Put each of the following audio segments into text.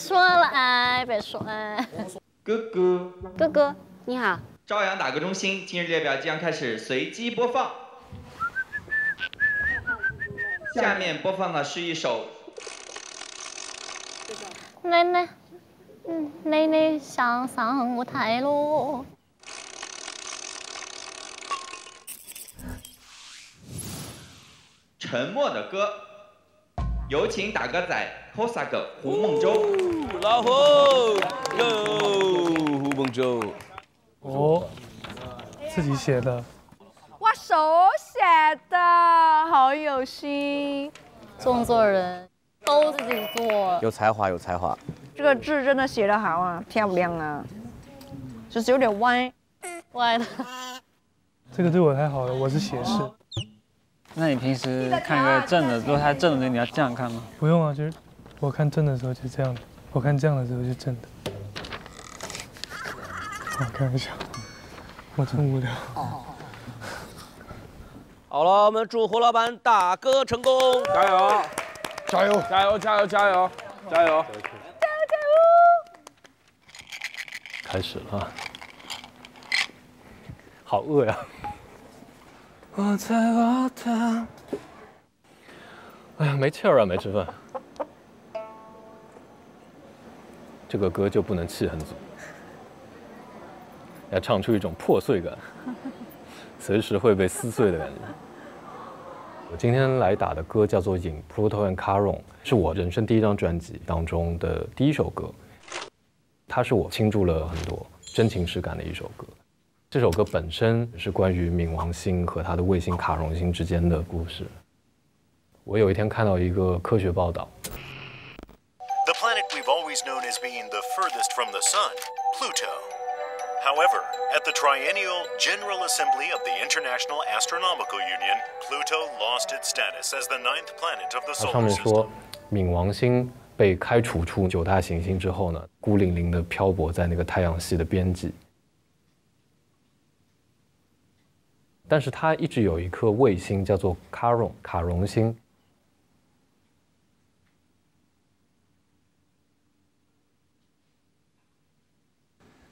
说了，哎，别说，哎。哥哥，哥哥，你好。朝阳打歌中心今日列表将开始随机播放。下面播放的是一首。奶奶，奶奶想上舞台喽。 沉默的歌，有请打歌仔 Cossack 胡梦舟。老胡，胡梦舟。哦，自己写的。我手写的，好有心。创作人都自己做。有才华，有才华。这个字真的写得好啊，漂亮啊，就是有点歪，歪的。这个对我还好了，我是斜视。 那你平时看一个正的，如果它正的，你要这样看吗？不用啊，就是我看正的时候就这样的，我看这样的时候就正的。我开玩笑，我真无聊。好了，我们祝胡老板打歌成功，加油！加油！加油！加油！加油！加油！开始了，好饿呀！ 我在我的，哎呀，没气儿啊，没吃饭。这个歌就不能气很足，要唱出一种破碎感，随时会被撕碎的感觉。我今天来打的歌叫做《In Pluto and Charon》，是我人生第一张专辑当中的第一首歌，它是我倾注了很多真情实感的一首歌。 这首歌本身是关于冥王星和它的卫星卡戎星之间的故事。我有一天看到一个科学报道 ，The planet we've always known as being the furthest from the sun, Pluto. However, at the triennial General Assembly of the International Astronomical Union, Pluto lost its status as the 9th planet of the solar system. 上面说，冥王星被开除出九大行星之后呢，孤零零的漂泊在那个太阳系的边际。 但是它一直有一颗卫星叫做卡戎星，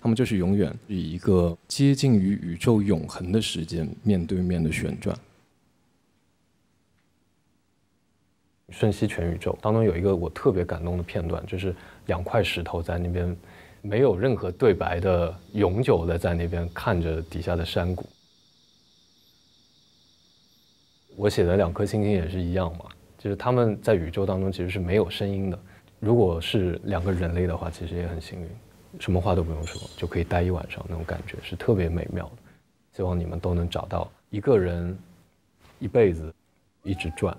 他们就是永远以一个接近于宇宙永恒的时间面对面的旋转，瞬息全宇宙当中有一个我特别感动的片段，就是两块石头在那边没有任何对白的永久的在那边看着底下的山谷。 我写的两颗星星也是一样嘛，就是他们在宇宙当中其实是没有声音的。如果是两个人类的话，其实也很幸运，什么话都不用说就可以待一晚上，那种感觉是特别美妙的。希望你们都能找到一个人，一辈子一直转。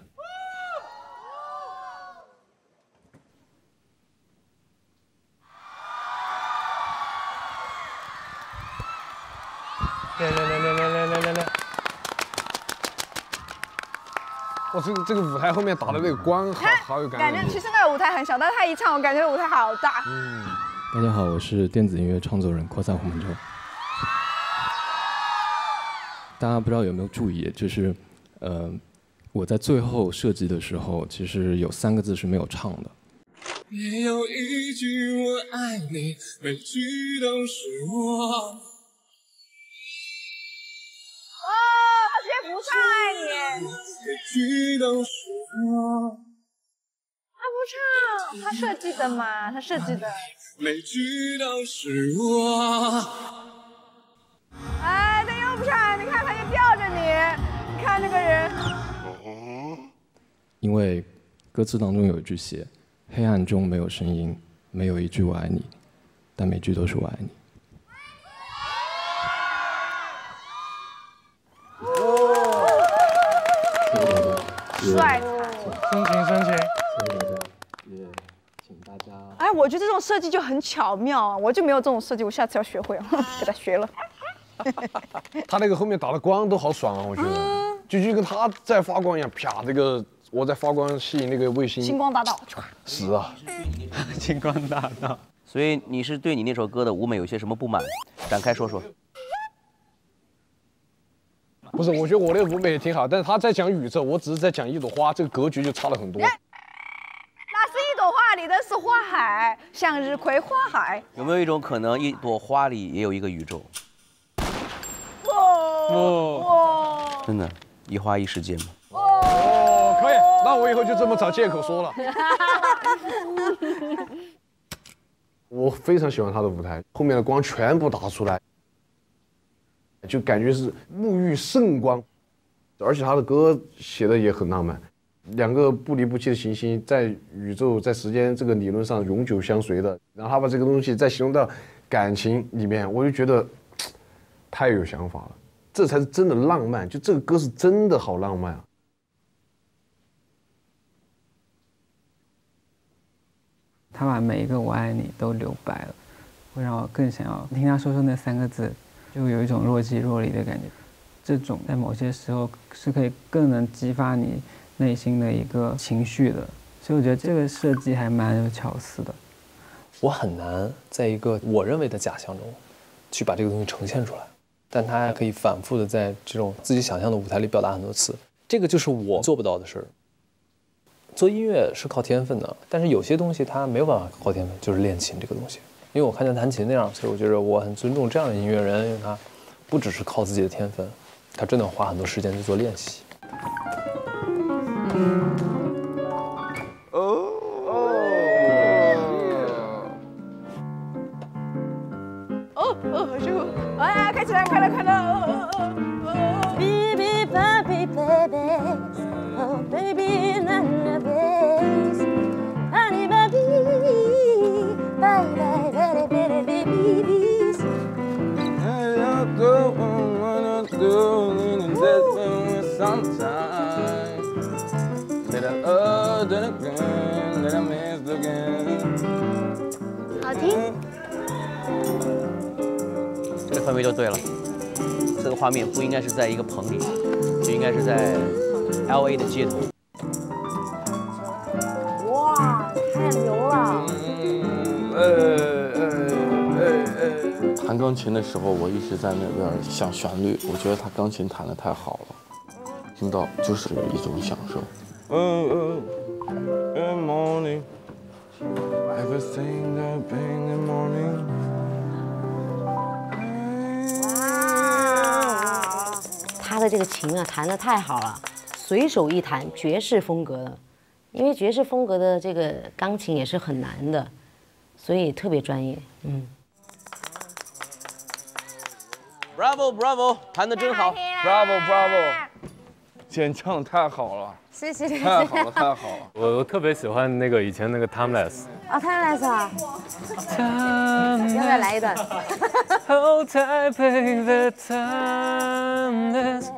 来。 我这个舞台后面打的那个光好有感觉。其实那个舞台很小，但是他一唱，我感觉舞台好大。嗯，大家好，我是电子音乐创作人Cossack胡梦舟。大家不知道有没有注意，就是我在最后设计的时候，其实有三个字是没有唱的。没有一句我爱你，每句都是我。 不唱爱你，他不唱，他设计的嘛，他设计的。每句都是我。哎，他又不唱，你看他又吊着你，你看那个人。因为歌词当中有一句写：“黑暗中没有声音，没有一句我爱你，但每句都是我爱你。” 帅！深情。对，请大家。哎，我觉得这种设计就很巧妙啊！我就没有这种设计，我下次要学会啊，给他学了。他那个后面打的光都好爽啊，我觉得，就跟他在发光一样，啪！这个我在发光，吸引那个卫星。星光大道。是啊。星光大道。所以你是对你那首歌的舞美有些什么不满？展开说说。 不是，我觉得我那舞美也挺好，但是他在讲宇宙，我只是在讲一朵花，这个格局就差了很多。那是一朵花，里的是花海，向日葵花海。有没有一种可能，一朵花里也有一个宇宙？哦，真的，一花一世界吗？哦，可以，那我以后就这么找借口说了。我非常喜欢他的舞台，后面的光全部打出来，就感觉是沐浴圣光，而且他的歌写的也很浪漫，两个不离不弃的行星在宇宙、在时间这个理论上永久相随的，然后他把这个东西再形容到感情里面，我就觉得太有想法了，这才是真的浪漫，就这个歌是真的好浪漫啊。 他把每一个“我爱你”都留白了，会让我更想要听他说出那三个字，就有一种若即若离的感觉。这种在某些时候是可以更能激发你内心的一个情绪的，所以我觉得这个设计还蛮有巧思的。我很难在一个我认为的假象中，去把这个东西呈现出来，但他还可以反复的在这种自己想象的舞台里表达很多次，这个就是我做不到的事儿。 做音乐是靠天分的，但是有些东西它没有办法靠天分，就是练琴这个东西。因为我看见弹琴那样，所以我觉得我很尊重这样的音乐人，因为他不只是靠自己的天分，他真的花很多时间去做练习。好舒服！哎，开起来，快乐快乐！Baby, baby, baby, oh baby. Sometimes that I miss again. 这个氛围就对了。这个画面不应该是在一个棚里，就应该是在 LA 的街头。哇，太牛了！弹钢琴的时候，我一直在那边想旋律，我觉得他钢琴弹得太好了，听到就是一种享受。Good morning. Everything that be in the morning. 他的这个琴啊，弹得太好了，随手一弹，爵士风格的。因为爵士风格的这个钢琴也是很难的，所以特别专业。嗯。 Bravo, bravo， 弹得真好。Bravo, bravo， 演唱太好了。谢谢，太好了，太好了。我特别喜欢那个以前那个 Timeless。啊 ，Timeless 啊。要不要来一段？ Oh, Taipei, the timeless。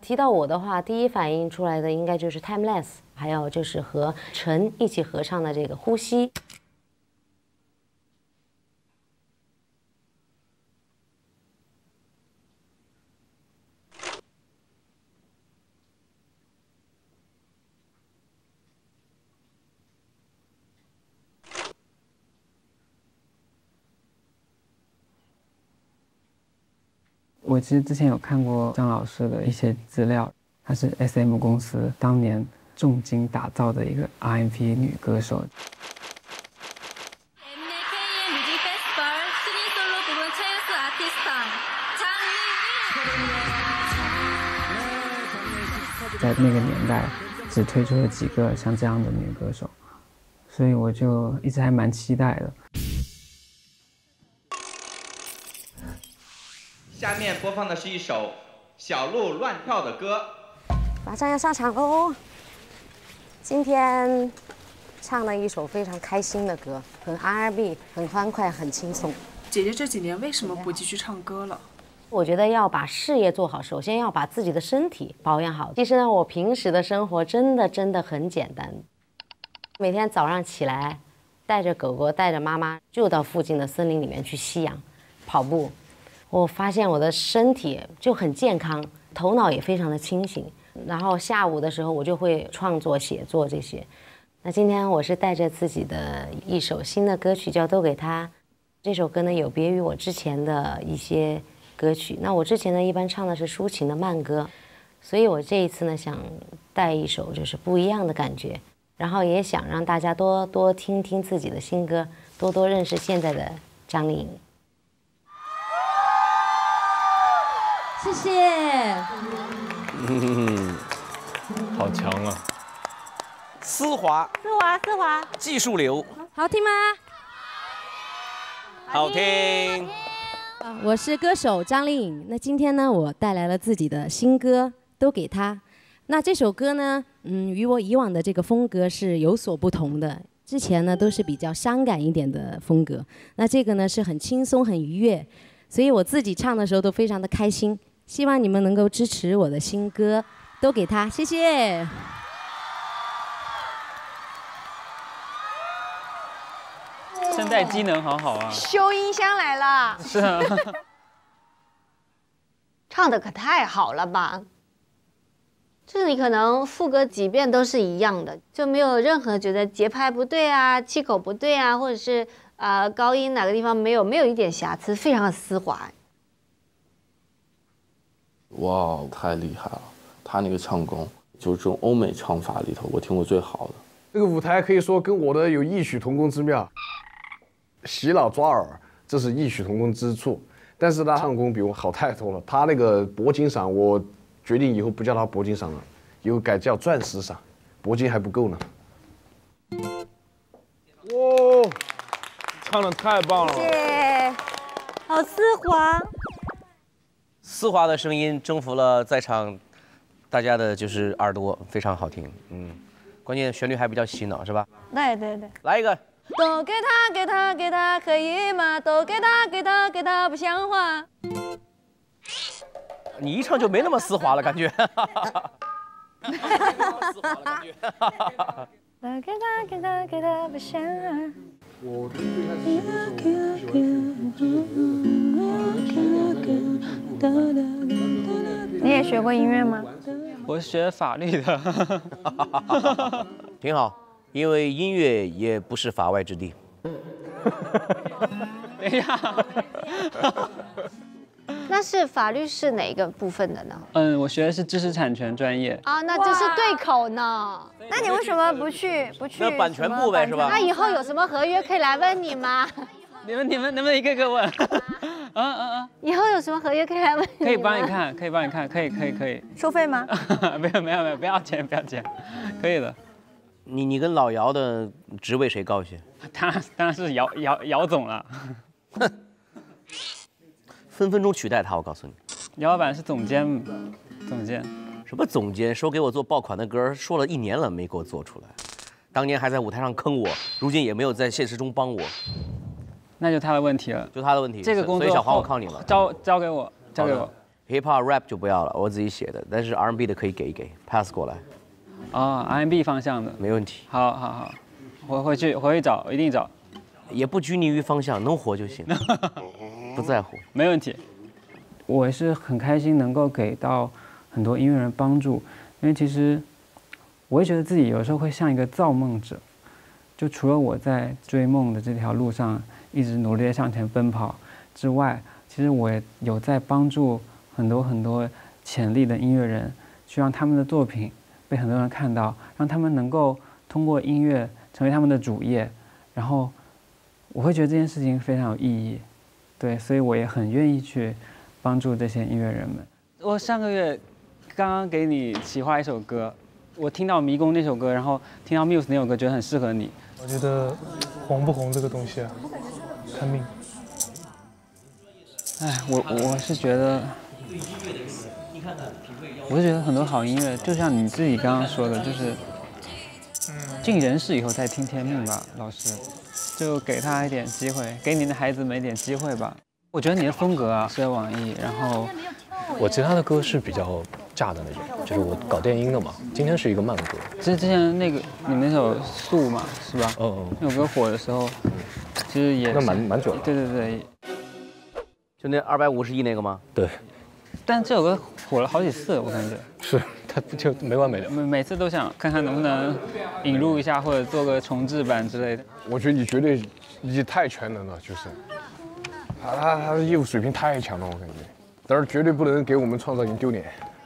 提到我的话，第一反应出来的应该就是 Timeless， 还有就是和陈一起合唱的这个《呼吸》。我其实之前有看过张老师的一些资料，她是 SM 公司当年重金打造的一个 R&B 女歌手。在那个年代，只推出了几个像这样的女歌手，所以我就一直还蛮期待的。 下面播放的是一首小鹿乱跳的歌，马上要上场喽。今天唱了一首非常开心的歌，很 R&B， 很欢快，很轻松。姐姐这几年为什么不继续唱歌了？我觉得要把事业做好，首先要把自己的身体保养好。其实呢，我平时的生活真的很简单，每天早上起来，带着狗狗，带着妈妈，就到附近的森林里面去吸氧、跑步。 我发现我的身体就很健康，头脑也非常的清醒。然后下午的时候，我就会创作、写作这些。那今天我是带着自己的一首新的歌曲叫《都给他》，这首歌呢有别于我之前的一些歌曲。那我之前呢一般唱的是抒情的慢歌，所以我这一次呢，想带一首就是不一样的感觉，然后也想让大家多多听听自己的新歌，多多认识现在的张丽颖。谢谢。嗯，好强啊！丝滑，丝滑，丝滑，技术流，好听吗？好听。我是歌手张丽颖，那今天呢，我带来了自己的新歌，都给她。 那这首歌呢，与我以往的这个风格是有所不同的。之前呢都是比较伤感一点的风格，那这个呢是很轻松、很愉悦，所以我自己唱的时候都非常的开心。希望你们能够支持我的新歌，都给他，谢谢。现在机能好好啊，修音箱来了。是啊，唱的可太好了吧！ 就是你可能副歌几遍都是一样的，就没有任何觉得节拍不对啊、气口不对啊，或者是高音哪个地方没有一点瑕疵，非常的丝滑。哇，太厉害了！他那个唱功，就是这种欧美唱法里头，我听过最好的。这个舞台可以说跟我的有异曲同工之妙，洗脑抓耳，这是异曲同工之处。但是他唱功比我好太多了，他那个铂金嗓我。 决定以后不叫他铂金嗓了，以后改叫钻石嗓，铂金还不够呢。哇，唱的太棒了！谢谢，好丝滑。丝滑的声音征服了在场大家的就是耳朵，非常好听。嗯，关键旋律还比较洗脑，是吧？对对对。来一个。都给他，给他，给他，可以吗？都给他，给他，给他，不像话。 你一唱就没那么丝滑了，感觉。没那么丝滑了，感觉。给他，给他，给他，不想啊。我最开始学的时候，你也学过音乐吗？我学法律的。挺好，因为音乐也不是法外之地。等一下。那是法律是哪个部分的呢？嗯，我学的是知识产权专业啊，那就是对口呢。那你为什么不去？那版权部呗，是吧？那以后有什么合约可以来问你吗？你们能不能一个个问？啊！以后有什么合约可以来问你？可以帮你看，可以帮你看，可以。收费吗？没有，不要钱，可以的。你跟老姚的职位谁高些？当然是姚总了。哼。 分分钟取代他，我告诉你，姚老板是总监，什么总监？说给我做爆款的歌，说了一年了没给我做出来，当年还在舞台上坑我，如今也没有在现实中帮我，那就他的问题了，就他的问题。这个工作，所以小黄我靠你了，交给我。Hip Hop Rap 就不要了，我自己写的，但是 R&B 的可以给 pass 过来。哦 ，R&B 方向的没问题。好，我回去找，一定找，也不拘泥于方向，能活就行。不在乎，没问题。我也是很开心能够给到很多音乐人帮助，因为其实我也觉得自己有时候会像一个造梦者，就除了我在追梦的这条路上一直努力地向前奔跑之外，其实我也有在帮助很多潜力的音乐人，去让他们的作品被很多人看到，让他们能够通过音乐成为他们的主业，然后我会觉得这件事情非常有意义。 对，所以我也很愿意去帮助这些音乐人们。我上个月刚刚给你企划一首歌，我听到《迷宫》那首歌，然后听到 Muse 那首歌，觉得很适合你。我觉得红不红这个东西啊，看命。哎，我是觉得，我是觉得很多好音乐，就像你自己刚刚说的，就是尽人事以后再听天命吧，老师。 就给他一点机会，给你的孩子们一点机会吧。我觉得你的风格啊，适合网易。然后我其他的歌是比较炸的那种，就是我搞电音的嘛。今天是一个慢歌。之前那个你们那首《素》嘛，是吧？嗯。那首歌火的时候，其实也那蛮久了。对。就那250亿那个吗？对。但这首歌火了好几次，我感觉。是。 他就没完没了，每次都想看看能不能引入一下，或者做个重制版之类的。我觉得你绝对，你太全能了，就是，他的业务水平太强了，我感觉，但是绝对不能给我们创造营丢脸。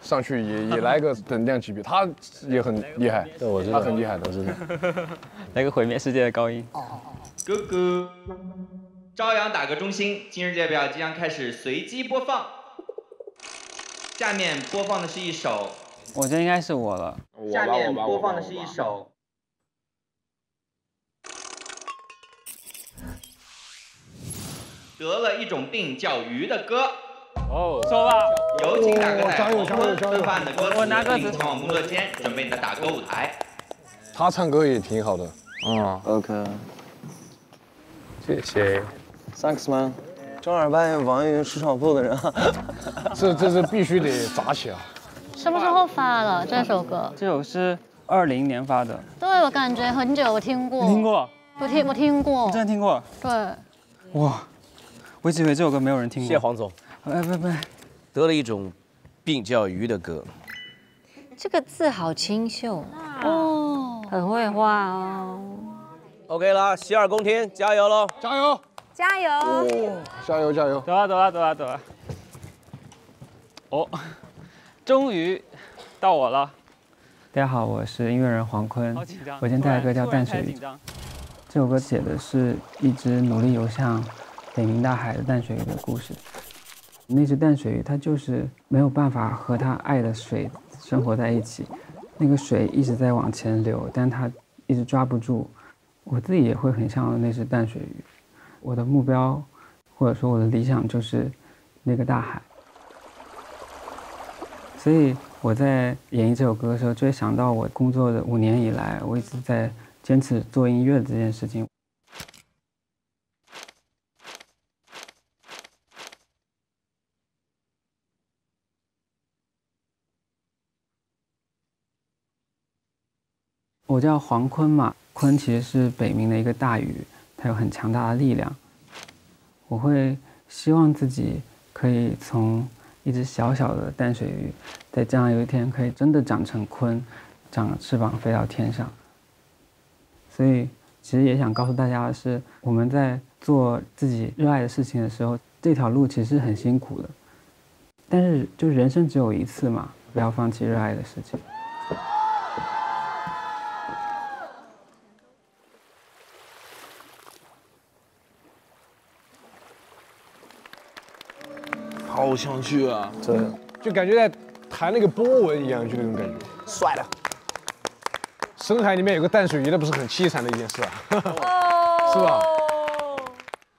上去也来个等量级别，他也很厉害，对，我知道他很厉害的，真的。来个毁灭世界的高音。哥哥，朝阳打个中心，今日列表即将开始随机播放。下面播放的是一首，我觉得应该是我了。下面播放的是一首。 得了一种病叫鱼的歌，哦，说吧，有请打歌仔黄昏分发你的歌词，并前往工作间准备你的打歌舞台。他唱歌也挺好的，嗯 ，OK， 谢谢 ，Thanks man， 正儿八经网易云市场部的人，这是必须得砸起啊！什么时候发了这首歌？这首是2020年发的，对我感觉很久，我听过，听过，我听过，你真的听过？对，哇。 我一直以为这首歌没有人听过。谢黄总。哎，不，得了一种病叫鱼的歌。这个字好清秀哦，很会画哦。OK 啦，洗耳恭听，加油喽！加油！加油！加油！加油！走啊走啊走啊走啊！哦，终于到我了。大家好，我是音乐人黄坤。好紧张。我今天带来歌叫《淡水鱼》。这首歌写的是一只努力游向。 北冥大海的淡水鱼的故事，那只淡水鱼它就是没有办法和它爱的水生活在一起，那个水一直在往前流，但它一直抓不住。我自己也会很像那只淡水鱼，我的目标或者说我的理想就是那个大海。所以我在演绎这首歌的时候，就会想到我工作的5年以来，我一直在坚持做音乐这件事情。 我叫黄鲲嘛，鲲其实是北冥的一个大鱼，它有很强大的力量。我会希望自己可以从一只小小的淡水鱼，在将来有一天可以真的长成鲲，长翅膀飞到天上。所以，其实也想告诉大家的是，我们在做自己热爱的事情的时候，这条路其实很辛苦的，但是就人生只有一次嘛，不要放弃热爱的事情。 好想去啊！真的，就感觉在弹那个波纹一样，就那种感觉。帅了！深海里面有个淡水鱼，那不是很凄惨的一件事啊？是吧？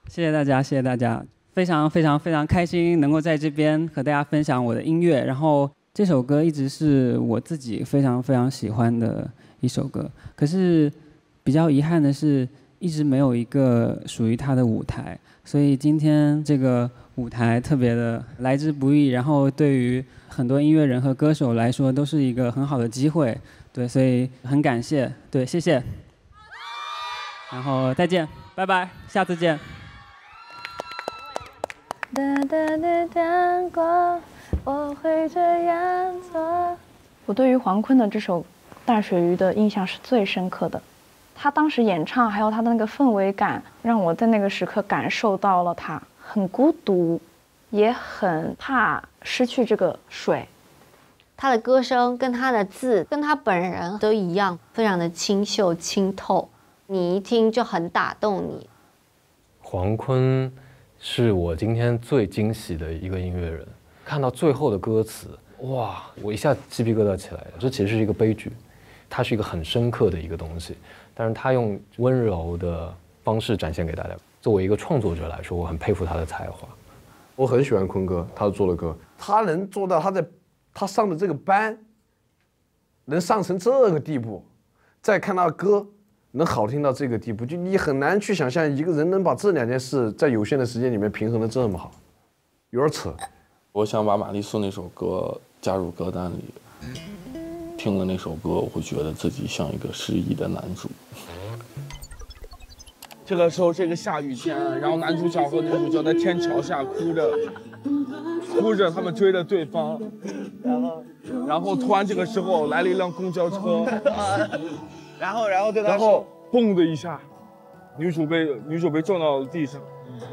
谢谢大家，谢谢大家，非常非常非常开心能够在这边和大家分享我的音乐。然后这首歌一直是我自己非常非常喜欢的一首歌，可是比较遗憾的是，一直没有一个属于它的舞台。 所以今天这个舞台特别的来之不易，然后对于很多音乐人和歌手来说都是一个很好的机会，对，所以很感谢，对，谢谢。然后再见，拜拜，下次见。我对于黄坤的这首《大水鱼》的印象是最深刻的。 他当时演唱，还有他的那个氛围感，让我在那个时刻感受到了他很孤独，也很怕失去这个水。他的歌声跟他的字跟他本人都一样，非常的清秀清透，你一听就很打动你。黄鲲是我今天最惊喜的一个音乐人，看到最后的歌词，哇，我一下鸡皮疙瘩起来了。这其实是一个悲剧，它是一个很深刻的一个东西。 但是他用温柔的方式展现给大家。作为一个创作者来说，我很佩服他的才华。我很喜欢坤哥，他做的歌，他能做到他上的这个班，能上成这个地步，再看他歌能好听到这个地步，就你很难去想象一个人能把这两件事在有限的时间里面平衡的这么好，有点扯。我想把玛丽苏那首歌加入歌单里。 听了那首歌，我会觉得自己像一个失忆的男主。这个时候，这个下雨天，然后男主角和女主角在天桥下哭着，他们追着对方，然后突然这个时候来了一辆公交车，然后对他，然后蹦的一下，女主被撞到了地上，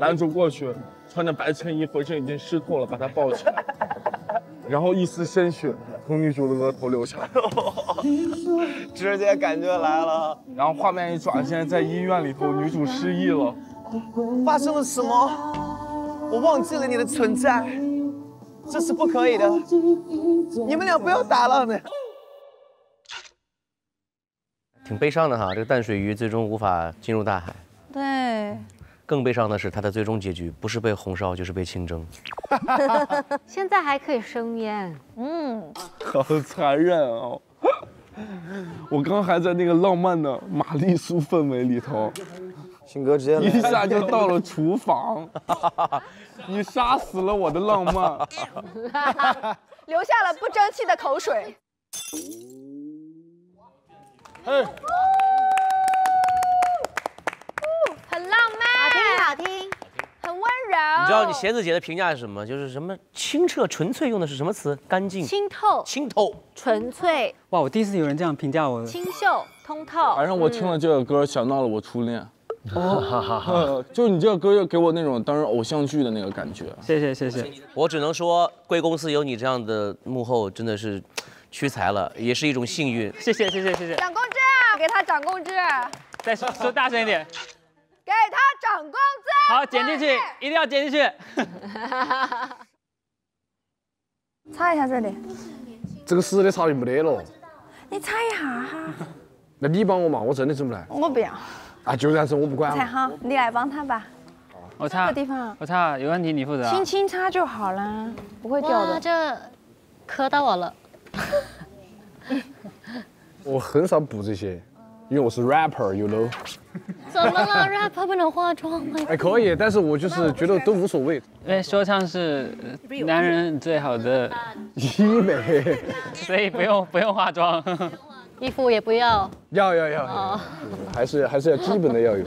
男主过去，穿着白衬衣，浑身已经湿透了，把她抱起来。然后一丝鲜血从女主的额头流下来，直接感觉来了。然后画面一转，现在在医院里头，女主失忆了。发生了什么？我忘记了你的存在，这是不可以的。你们俩不要打了呢。挺悲伤的哈，这个淡水鱼最终无法进入大海。对。 更悲伤的是，他的最终结局不是被红烧，就是被清蒸。现在还可以生腌，嗯，好残忍哦！我刚还在那个浪漫的玛丽苏氛围里头，迅哥直接一下就到了厨房，你杀死了我的浪漫，留下了不争气的口水。哎。 很浪漫，好听，好听，很温柔。你知道你鞋子姐的评价是什么？就是什么清澈、纯粹，用的是什么词？干净、清透、清透、纯粹。哇，我第一次有人这样评价我。清秀、通透。反正我听了这个歌，想到了我初恋。哦，就是你这个歌给我那种当时偶像剧的那个感觉。谢谢谢谢。我只能说，贵公司有你这样的幕后，真的是屈才了，也是一种幸运。谢谢谢谢谢谢。涨工资，给他涨工资。再说大声一点。 给他涨工资！好，剪进去，一定要剪进去。擦一下这里，这个湿的擦就没得了。你擦一下哈。那你帮我嘛，我真的整不来。我不要。啊，就这样子，我不管。擦好，你来帮他吧。我擦。这个地方。我擦，有问题你负责。轻轻擦就好啦，不会掉的。这磕到我了。我很少补这些。 因为我是 rapper，you know。怎么了 ？rapper 不能化妆吗？哎，可以，但是我就是觉得都无所谓。因为说唱是男人最好的医美，所以不用化妆，衣服也不要。要，哦、还是要基本的要有。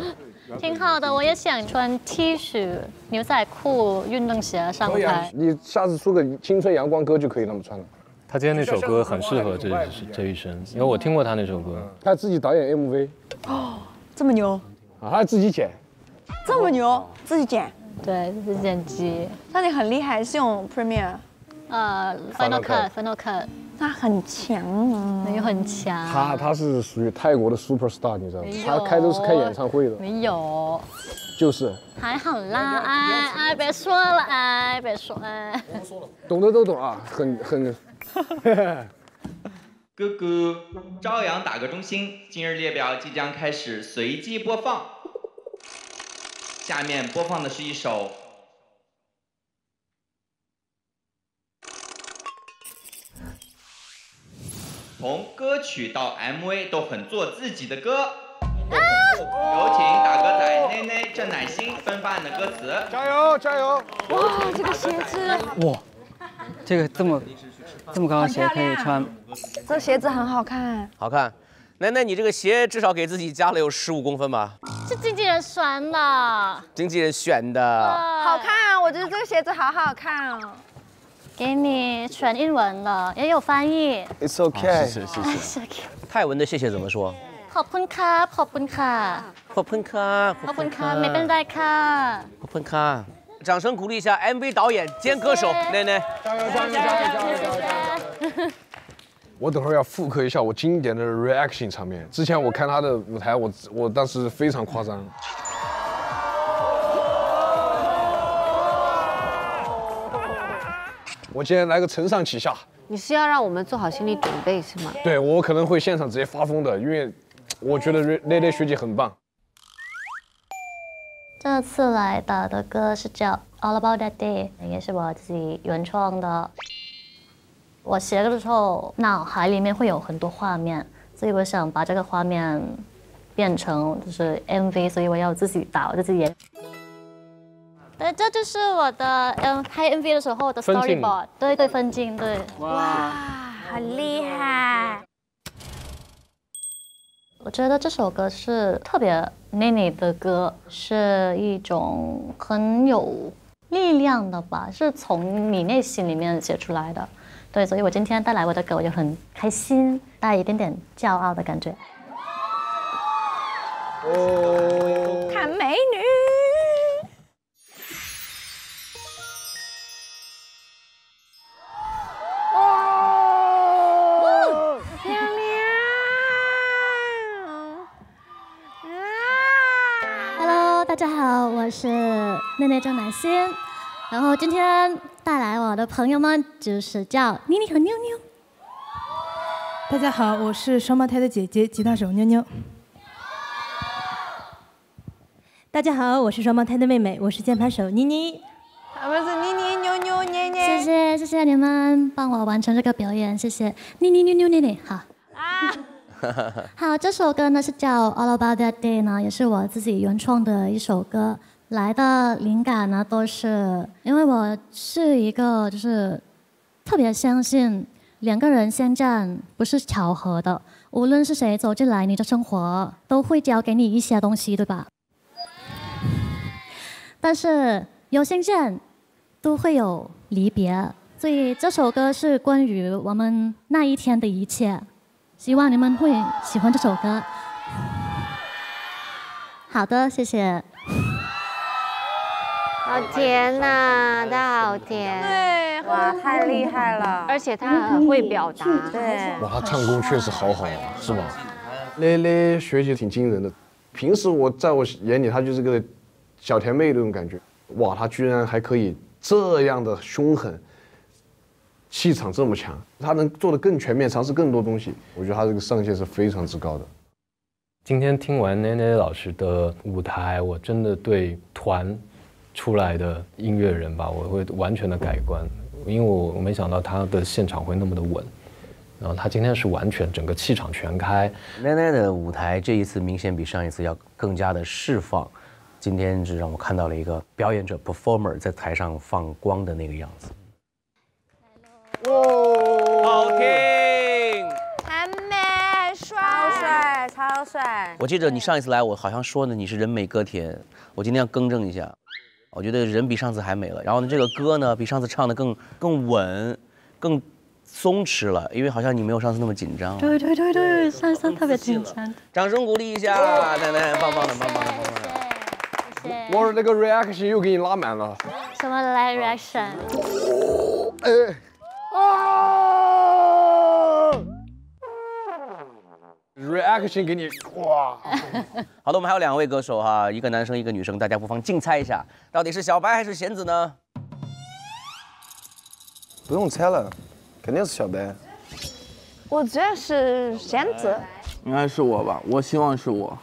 挺好的，我也想穿 T 恤、牛仔裤、运动鞋上台。啊、你下次出个青春阳光歌就可以那么穿了。 他今天那首歌很适合这一身，因为我听过他那首歌。他自己导演 MV， 哦，这么牛啊！他自己剪，这么牛，自己剪，对，自己剪辑。那你很厉害，是用 Premiere， Final Cut，Final Cut， 他很强啊，没有很强。他是属于泰国的 Superstar， 你知道吗？他都是开演唱会的，没有，就是还好啦，哎，别说了，哎，别说，哎，懂的都懂啊，很。 哥哥，朝阳打个中心。今日列表即将开始随机播放，下面播放的是一首从歌曲到 MV 都很做自己的歌。有请大哥仔、内内、郑乃馨分发你的歌词。加油加油！哇，这个鞋子！哇，这个这么高的鞋可以穿，这鞋子很好看，好看。那你这个鞋至少给自己加了有15公分吧？是经纪人选的，经纪人选的，好看啊！我觉得这个鞋子好好看哦。给你全英文的，也有翻译。It's okay， 是。泰文的谢谢怎么说？ขอบคุณค่ะขอบคุณค่ะขอบคุณค่ะขอบคุณค่ะไม่เป็นไรค่ะขอบคุณค่ะ 掌声鼓励一下 MV 导演兼歌手Nene， 加油！我等会儿要复刻一下我经典的 reaction 场面。之前我看他的舞台，我当时非常夸张。我今天来个承上启下。你是要让我们做好心理准备是吗？对，我可能会现场直接发疯的，因为我觉得Nene学姐很棒。 这次来打的歌是叫《All About That Day》，也是我自己原创的。我写的时候，脑海里面会有很多画面，所以我想把这个画面变成就是 MV， 所以我要自己打，我自己演。对，这就是我的拍 MV 的时候的 storyboard， 对，分镜，对。哇，好厉害！ 我觉得这首歌是特别 Nene 的歌，是一种很有力量的吧，是从你内心里面写出来的。对，所以我今天带来我的歌，我就很开心，带一点点骄傲的感觉。哦，看美女。我是内内张乃馨，然后今天带来我的朋友们就是叫妮妮和妞妞。大家好，我是双胞胎的姐姐，吉他手妞妞。大家好，我是双胞胎的妹妹，我是键盘手妮妮。我是妮妮、妞妞、捏捏。谢谢你们帮我完成这个表演，谢谢妮妮、妞妞、捏捏。好。啊。 好，这首歌呢是叫《All About That Day》呢，也是我自己原创的一首歌。来的灵感呢都是因为我是一个就是特别相信两个人相见不是巧合的，无论是谁走进来，你的生活都会教给你一些东西，对吧？但是有相见，都会有离别，所以这首歌是关于我们那一天的一切。 希望你们会喜欢这首歌。好的，谢谢。好甜呐，它好甜。对，哇，太厉害了！而且他很会表达。对。哇，他唱功确实好好啊，是吧？蕾蕾学习挺惊人的，平时在我眼里，她就是个小甜妹那种感觉。哇，她居然还可以这样的凶狠。 气场这么强，他能做得更全面，尝试更多东西。我觉得他这个上限是非常之高的。今天听完 Nene 老师的舞台，我真的对团出来的音乐人吧，我会完全的改观，因为我没想到他的现场会那么的稳。然后他今天是完全整个气场全开。Nene 的舞台这一次明显比上一次要更加的释放，今天是让我看到了一个表演者 performer 在台上放光的那个样子。 哦，好听，很美，帅，超帅，超帅。我记得你上一次来，我好像说呢，你是人美歌甜，我今天要更正一下，我觉得人比上次还美了。然后呢，这个歌呢比上次唱的更稳，更松弛了，因为好像你没有上次那么紧张了。对对对对，上次特别紧张。掌声鼓励一下，奶奶，棒棒的，棒棒的，棒棒的。 我那个 reaction 又给你拉满了。什么来 reaction？ 哎。 啊 ！reaction 给你哇！好的，我们还有两位歌手哈，一个男生一个女生，大家不妨竞猜一下，到底是小白还是弦子呢？不用猜了，肯定是小白。我觉得是弦子。应该是我吧，我希望是我。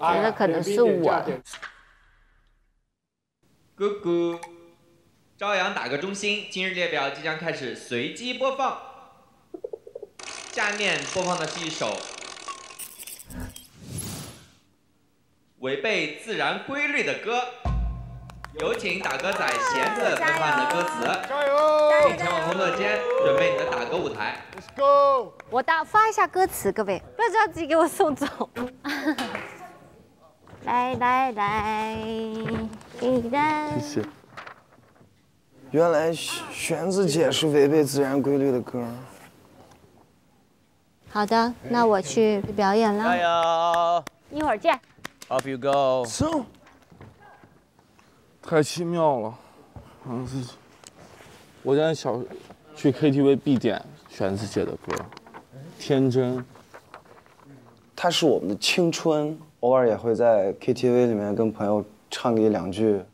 我觉得可能是我。哥哥。 朝阳打个中心，今日列表即将开始随机播放。下面播放的是一首违背自然规律的歌，有请打歌仔弦子播放的歌词。加油！并前往工作间准备你的打歌舞台。Let's go！ 我发一下歌词，各位不要着急给我送走。来来来，谢谢。 原来弦子姐是违背自然规律的歌。好的，那我去表演了。加油！一会儿见。Up you go。So， 太奇妙了，嗯，我现在想去 KTV 必点弦子姐的歌，天真。她是我们的青春，偶尔也会在 KTV 里面跟朋友唱个一两句。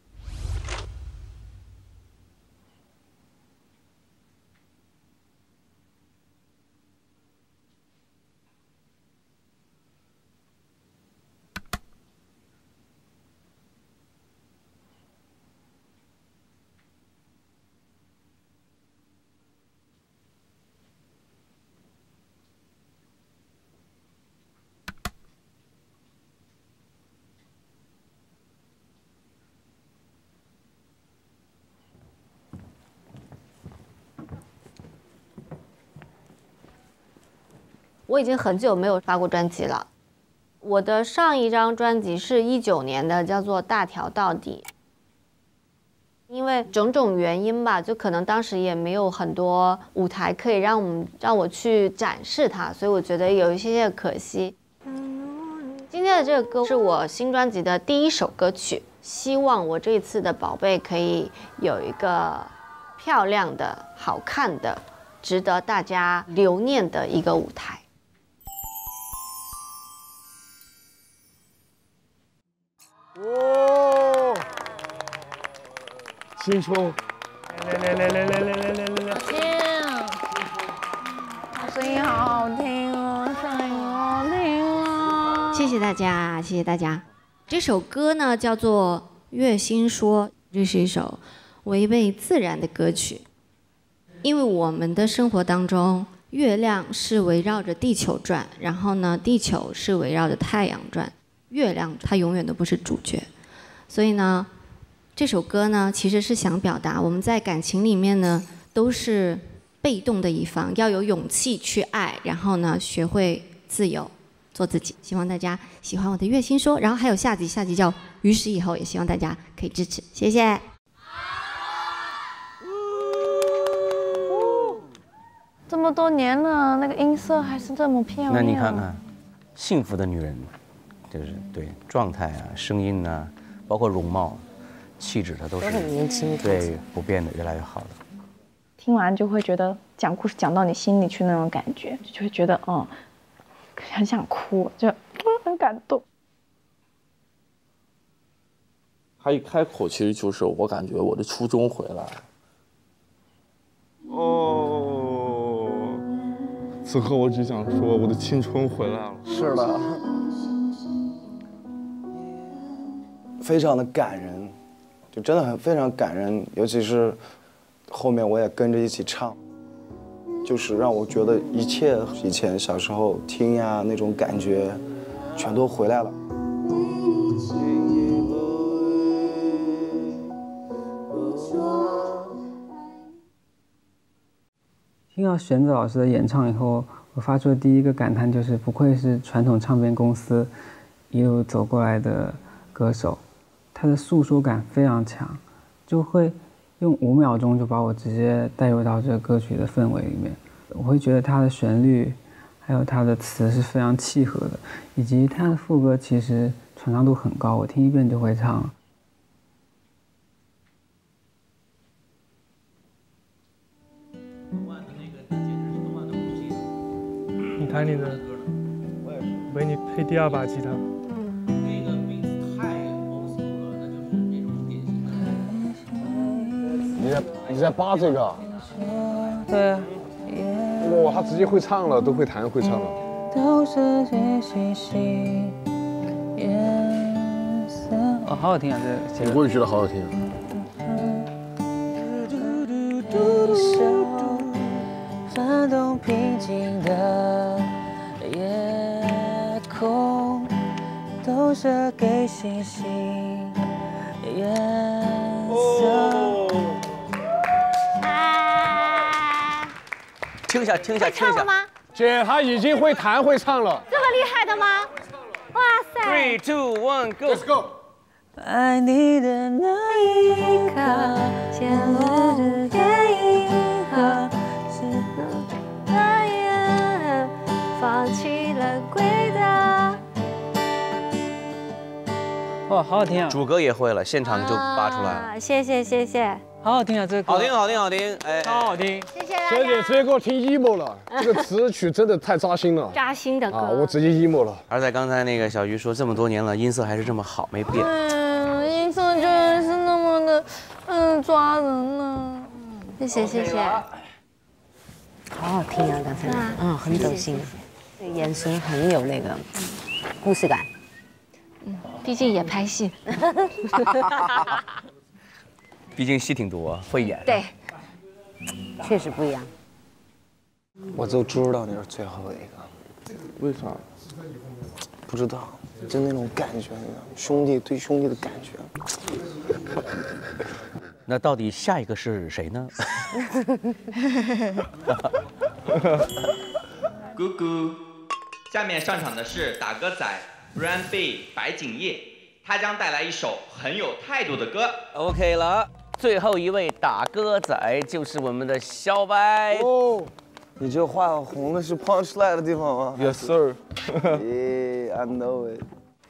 我已经很久没有发过专辑了，我的上一张专辑是19年的，叫做《大条到底》。因为种种原因吧，就可能当时也没有很多舞台可以让我去展示它，所以我觉得有一些可惜。今天的这个歌是我新专辑的第一首歌曲，希望我这次的宝贝可以有一个漂亮的、好看的、值得大家留念的一个舞台。 哦。新秋，来，好听，声音好好听哦，声音好好听哦。谢谢大家，谢谢大家。这首歌呢叫做《月心说》，这是一首违背自然的歌曲，因为我们的生活当中，月亮是围绕着地球转，然后呢，地球是围绕着太阳转，月亮它永远都不是主角，所以呢。 这首歌呢，其实是想表达我们在感情里面呢，都是被动的一方，要有勇气去爱，然后呢，学会自由，做自己。希望大家喜欢我的《月心说》，然后还有下集，下集叫《于是以后》，也希望大家可以支持，谢谢。这么多年了，那个音色还是这么漂亮。那你看看，幸福的女人，就是对状态啊、声音啊，包括容貌。 气质它都是很年轻，对不变的，越来越好的。听完就会觉得讲故事讲到你心里去那种感觉，就会觉得哦、很想哭，就很感动。他一开口，其实就是我感觉我的初衷回来。哦，此刻我只想说，我的青春回来了。是的，非常的感人。 就真的很非常感人，尤其是后面我也跟着一起唱，就是让我觉得一切以前小时候听呀那种感觉，全都回来了。听到玄子老师的演唱以后，我发出的第一个感叹就是：不愧是传统唱片公司一路走过来的歌手。 他的诉说感非常强，就会用5秒钟就把我直接带入到这个歌曲的氛围里面。我会觉得他的旋律，还有他的词是非常契合的，以及他的副歌其实传唱度很高，我听一遍就会唱了。你弹你的，我也是，为你配第2把吉他。 你在扒这个？对。哇，他直接会唱了，都会弹会唱了。哦，好好听啊，这个。我也觉得好好听。哦。 听一下，听一下。姐，她已经会弹会唱了。这么厉害的吗？哇塞 ！3, 2, 1, go！Let's go！ 爱你的那一刻，牵我的电影盒，是那蔓延，放弃了规则。哇，好好听啊！主歌也会了，现场就扒出来了。谢谢。 好好听啊，这个好听，好听，哎，超好听！谢谢大家。学姐直接给我听 emo 了，这个词曲真的太扎心了，扎心的歌，我直接 emo 了。而在刚才那个小鱼说，这么多年了，音色还是这么好，没变。嗯，音色就是那么的，抓人呢。谢谢。好好听啊，刚才那，很走心，对，眼神很有那个故事感。嗯，毕竟也拍戏。 毕竟戏挺多，会演。对，确实不一样。我就知道你是最后一个，为啥？不知道，就那种感觉，兄弟对兄弟的感觉。那到底下一个是谁呢？姑姑，下面上场的是打歌仔 R&B 白景业，他将带来一首很有态度的歌。OK 了。 最后一位打歌仔就是我们的小白哦，你这画红的是 punchline 的地方吗 ？Yes sir 。Yeah, I know it。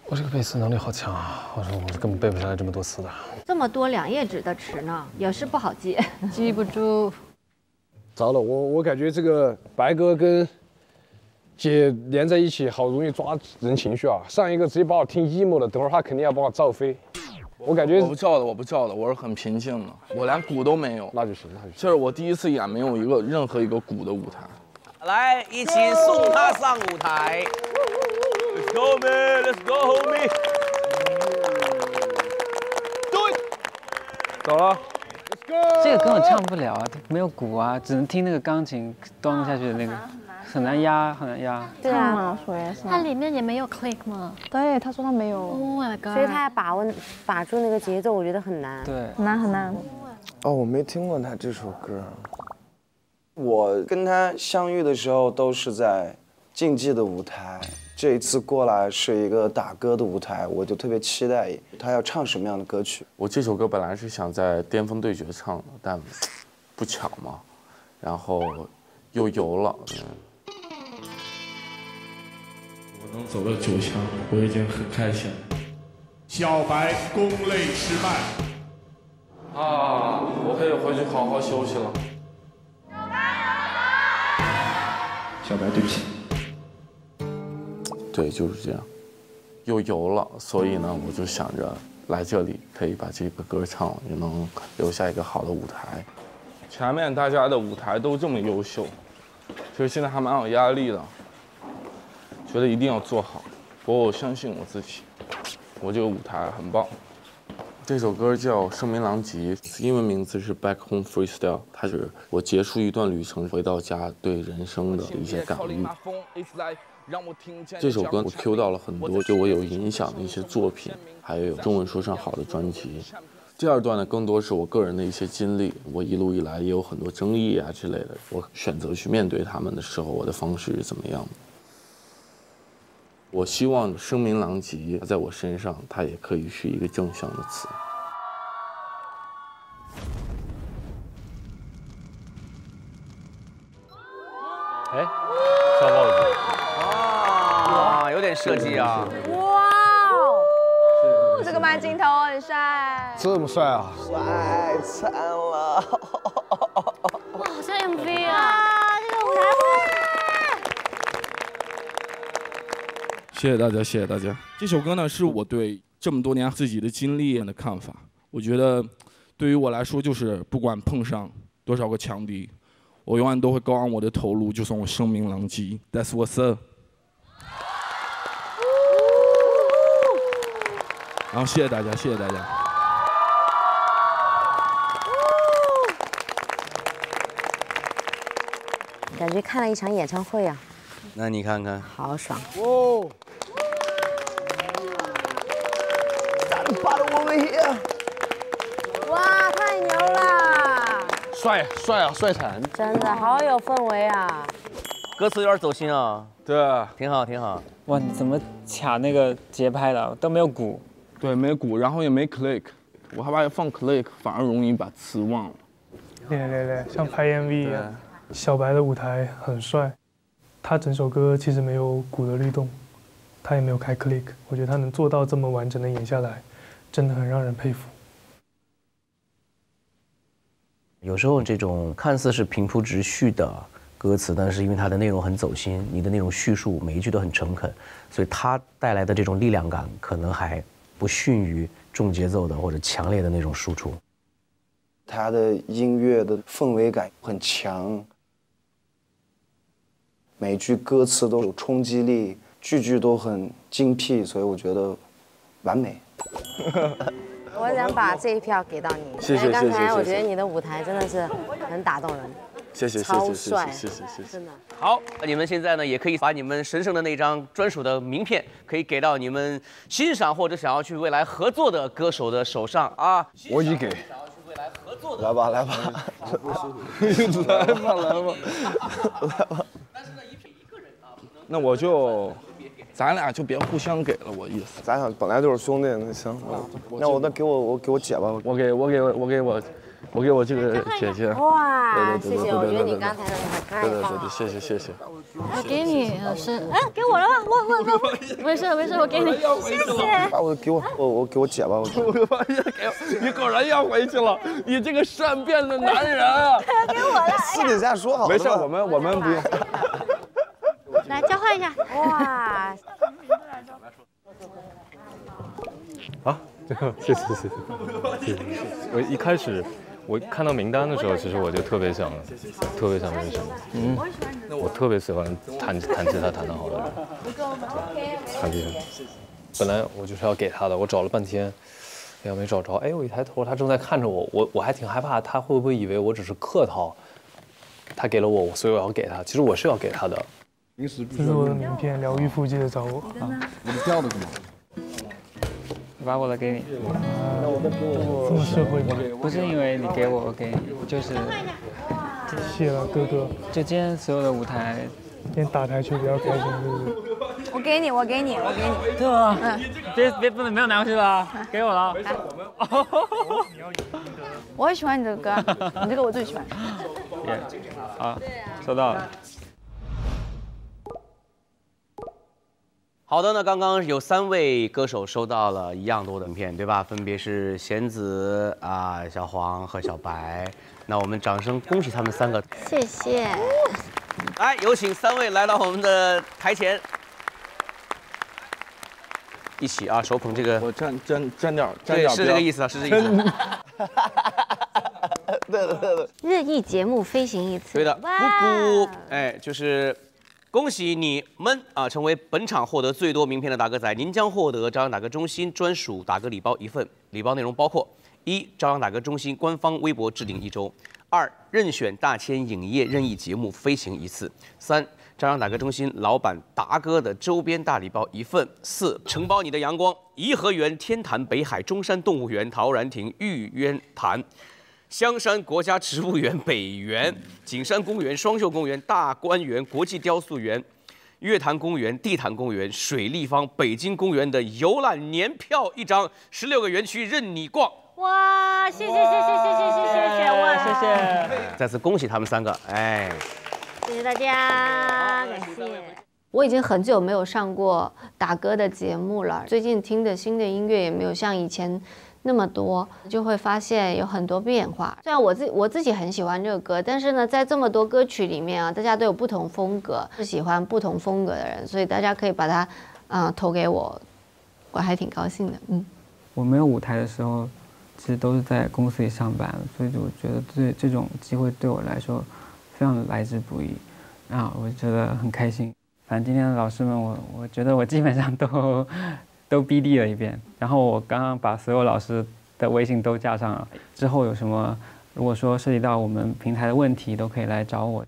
我这个背词能力好强啊！我根本背不下来这么多词的。这么多2页纸的词呢，也是不好记，记不住。糟了，我感觉这个白哥跟姐连在一起，好容易抓人情绪啊！上一个直接把我听 emo 了，等会儿他肯定要把我造飞。我感觉我不叫的，我不叫的，我是很平静的，我连鼓都没有。那就行，那就行。这是我第一次演没有任何一个鼓的舞台。来，一起送他上舞台。Let's go, man. Let's go, homie. Do it. 走了。Let's go. 这个跟我唱不了啊，没有鼓啊，只能听那个钢琴咚下去的那个。 很难压，很难压。对啊，说也是。它里面也没有 click 吗？对，他说他没有。Oh my god！ 所以他要把住那个节奏，我觉得很难。对，很难很难。哦，我没听过他这首歌。我跟他相遇的时候都是在竞技的舞台，这一次过来是一个打歌的舞台，我就特别期待他要唱什么样的歌曲。我这首歌本来是想在巅峰对决唱的，但不巧嘛，然后又游了。 能走到9强，我已经很开心了。小白功累失败啊！我可以回去好好休息了。小白，对不起。对，就是这样。又游了，所以呢，我就想着来这里可以把这个歌唱了，也能留下一个好的舞台。前面大家的舞台都这么优秀，其实现在还蛮有压力的。 觉得一定要做好，我相信我自己，我这个舞台很棒。这首歌叫《声名狼藉》，英文名字是《Back Home Freestyle》，它是我结束一段旅程回到家对人生的一些感悟。这首歌我 Q 到了很多对我有影响的一些作品，还有中文说唱好的专辑。第二段呢，更多是我个人的一些经历，我一路以来也有很多争议啊之类的，我选择去面对他们的时候，我的方式是怎么样的？ 我希望声名狼藉在我身上，它也可以是一个正向的词。哎，小帽子啊，有点设计啊！哇哦，这个慢镜头很帅，这么帅啊！帅惨了！哇，好像 MV 啊！ 谢谢大家，谢谢大家。这首歌呢，是我对这么多年自己的经历的看法。我觉得，对于我来说，就是不管碰上多少个强敌，我永远都会高昂我的头颅，就算我声名狼藉。That's what's up。然后谢谢大家，谢谢大家。感觉看了一场演唱会啊。那你看看，好爽。哦。 哇，太牛了！帅帅啊，帅惨！真的好有氛围啊！歌词有点走心啊。对，挺好，挺好。哇，你怎么卡那个节拍的？都没有鼓。对，没鼓，然后也没 click。我害怕放 click， 反而容易把词忘了。来来来，像拍 MV 一样。小白的舞台很帅，他整首歌其实没有鼓的律动，他也没有开 click。我觉得他能做到这么完整的演下来。 真的很让人佩服。有时候这种看似是平铺直叙的歌词，但是因为它的内容很走心，你的那种叙述每一句都很诚恳，所以它带来的这种力量感可能还不逊于重节奏的或者强烈的那种输出。它的音乐的氛围感很强，每句歌词都有冲击力，句句都很精辟，所以我觉得完美。 我想把这一票给到你。谢谢刚才我觉得你的舞台真的是很打动人。谢谢，超帅，谢谢，谢谢，真的。好，你们现在呢也可以把你们神圣的那张专属的名片，可以给到你们欣赏或者想要去未来合作的歌手的手上啊。我已经给。想要去未来合作的。来吧，来吧，来吧，来吧，来吧。但是呢，一个人啊，那我就。 咱俩就别互相给了，我意思。咱俩本来就是兄弟，那行，那我那给我姐吧，我给我这个姐姐。哇，谢谢，我觉得你刚才太棒了。对对对，谢谢谢谢。我给你是，哎，给我了，我没事没事，我给你，谢谢。把我给我姐吧，我给我，你果然要回去了，你这个善变的男人。给我了，私底下说好。没事，我们不用。 来交换一下，哇！好，谢谢谢谢。我一开始我看到名单的时候，其实我就特别想，特别想认识你。嗯，我特别喜欢弹吉他弹得好的人。弹吉他，本来我就是要给他的，我找了半天。 哎呀，没找着！哎，我一抬头，他正在看着我，我还挺害怕，他会不会以为我只是客套？他给了我，所以我要给他。其实我是要给他的。这是我的名片，疗愈副记得找我啊！你掉的是吗？我把我的给你。这么社会吗？不是因为你给我，我给你，就是谢了哥哥。就今天所有的舞台，今天打台球比较开心，是不是？ 我给你。对啊，嗯，别不能没有拿回去了啊，给我了。我很喜欢你的歌，你这个我最喜欢。啊，收到了。好的，那刚刚有3位歌手收到了一样多的名片，对吧？分别是贤子啊、小黄和小白。那我们掌声恭喜他们3个。谢谢。来，有请3位来到我们的台前。 一起啊，手捧这个，我沾点，对，是这个意思啊，是这个意思。对的对的。日艺节目飞行一次，对的。咕咕，哎，就是恭喜你们啊，成为本场获得最多名片的打歌仔，您将获得朝阳打歌中心专属打歌礼包1份，礼包内容包括：1、朝阳打歌中心官方微博置顶1周；2、任选大千影业任意节目飞行1次；3。 朝阳打歌中心老板达哥的周边大礼包1份；4承包你的阳光，颐和园、天坛、北海、中山动物园、陶然亭、玉渊潭、香山国家植物园、北园、景山公园、双秀公园、大观园、国际雕塑园、月坛公园、地坛公园、水立方、北京公园的游览年票1张，16个园区任你逛。 哇，谢谢，哇，谢谢！再次恭喜他们3个，哎。 谢谢大家，感谢。我已经很久没有上过打歌的节目了，最近听的新的音乐也没有像以前那么多，就会发现有很多变化。虽然我自己很喜欢这个歌，但是呢，在这么多歌曲里面啊，大家都有不同风格，是喜欢不同风格的人，所以大家可以把它，投给我，我还挺高兴的。嗯，我没有舞台的时候，其实都是在公司里上班，所以我觉得这种机会对我来说。 非常来之不易，啊，我觉得很开心。反正今天的老师们，我觉得我基本上都BD 了一遍，然后我刚刚把所有老师的微信都加上了。之后有什么，如果说涉及到我们平台的问题，都可以来找我。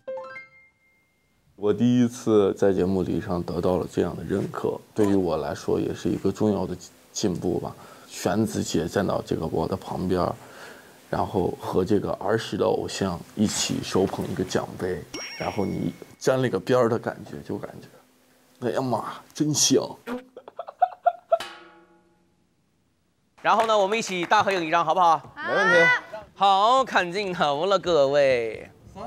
我第一次在节目里上得到了这样的认可，对于我来说也是一个重要的进步吧。玄子姐站到这个我的旁边。 然后和这个儿时的偶像一起手捧一个奖杯，然后你沾了个边儿的感觉，就感觉，哎呀妈，真香！然后呢，我们一起大合影一张，好不好？没问题。好，看镜头了，各位。3、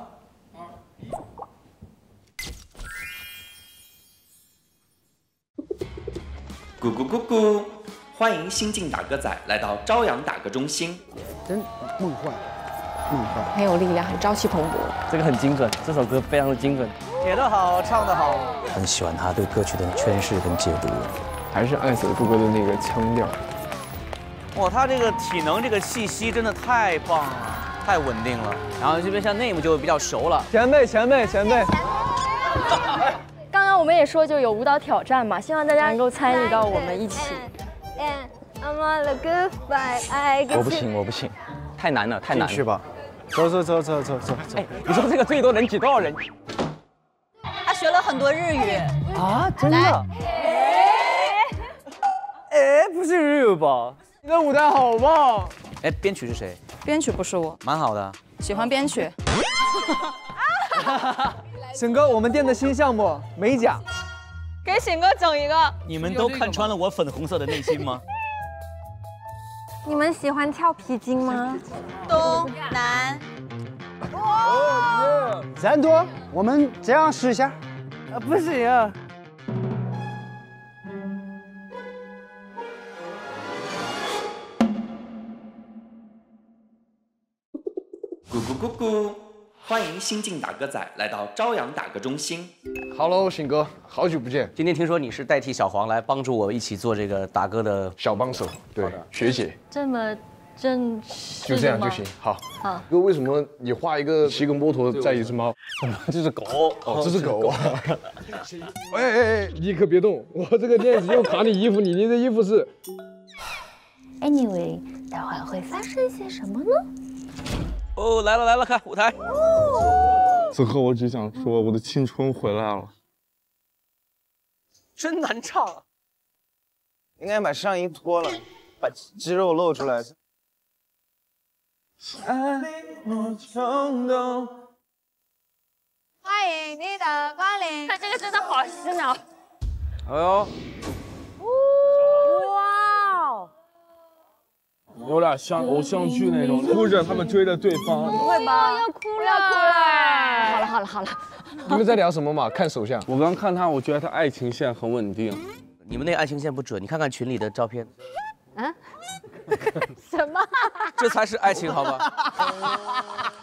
2、1。咕咕咕咕，欢迎新晋打歌仔来到朝阳打歌中心。 真梦幻，梦幻，很有力量，很朝气蓬勃。这个很精准，这首歌非常的精准，写得好，唱得好。很喜欢他对歌曲的诠释跟解读，还是爱死了哥的那个腔调。哇，他这个体能，这个气息真的太棒了，太稳定了。然后这边像Name就比较熟了，前辈。刚刚我们也说就有舞蹈挑战嘛，希望大家能够参与到我们一起。I'm on a good fight, I get you. 我不行，太难了。进去吧，走。哎，你说这个最多能挤多少人？他学了很多日语啊，真的？哎，不是日语吧？你的舞台好棒！哎，编曲是谁？编曲不是我，蛮好的，喜欢编曲。沈哥，我们店的新项目美甲，给沈哥整一个。你们都看穿了我粉红色的内心吗？ 你们喜欢跳皮筋吗？东南，哇，人多，我们这样试一下。啊，不行。咕咕咕咕，欢迎新晋打歌仔来到朝阳打歌中心。Hello， 醒哥，好久不见。今天听说你是代替小黄来帮助我一起做这个打歌的小帮手，对，学姐。这么正式，就这样就行。好，好。哥，为什么你画一个骑个摩托载一只猫？这是狗，哦，这是狗啊！哎，你可别动，我这个链子又卡你衣服里，你的衣服是。 Anyway， 待会儿会发生一些什么呢？哦，来了来了，看舞台。此刻我只想说，我的青春回来了。真难唱、啊。应该把上衣脱了，把肌肉露出来。欢迎你的光临。看这个真的好洗脑。哎呦。 有点像偶像剧那种，哭着他们追着对方，不会吧？要哭了，要哭了！好了好了好了，你们在聊什么嘛？看手相。我刚看他，我觉得他爱情线很稳定。你们那爱情线不准，你看看群里的照片。啊？什么？这才是爱情，好吧？